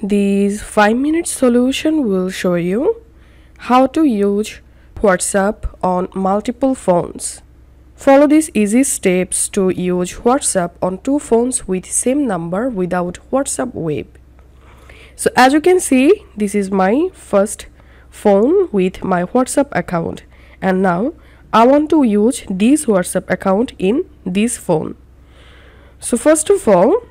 This 5-minute solution will show you how to use WhatsApp on multiple phones. Follow these easy steps to use WhatsApp on two phones with same number without WhatsApp web. So as you can see, this is my first phone with my WhatsApp account, and now I want to use this WhatsApp account in this phone. So first of all,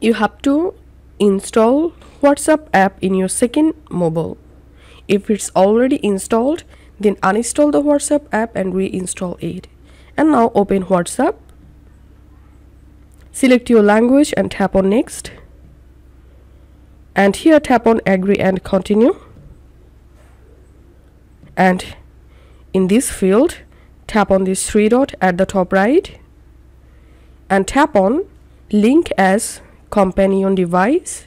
you have to install WhatsApp app in your second mobile. If it's already installed, then uninstall the WhatsApp app and reinstall it. And now open WhatsApp. Select your language and tap on next. And here tap on agree and continue. And in this field, tap on this three dot at the top right. And tap on link as companion device.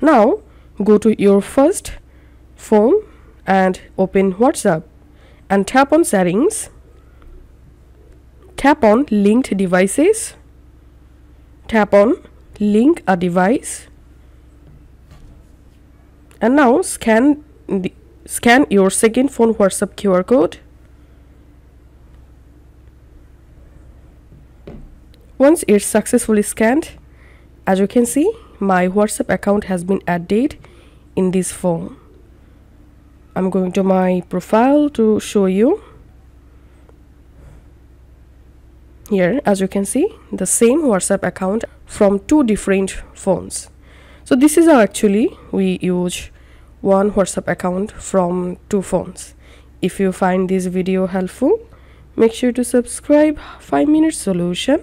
Now go to your first phone and open WhatsApp and tap on settings. Tap on linked devices. Tap on link a device. And now scan your second phone WhatsApp QR code. Once it's successfully scanned, as you can see, my WhatsApp account has been added in this phone. I'm going to my profile to show you. Here, as you can see, the same WhatsApp account from two different phones. So this is how actually we use one WhatsApp account from two phones. If you find this video helpful, make sure to subscribe 5-minute Solution.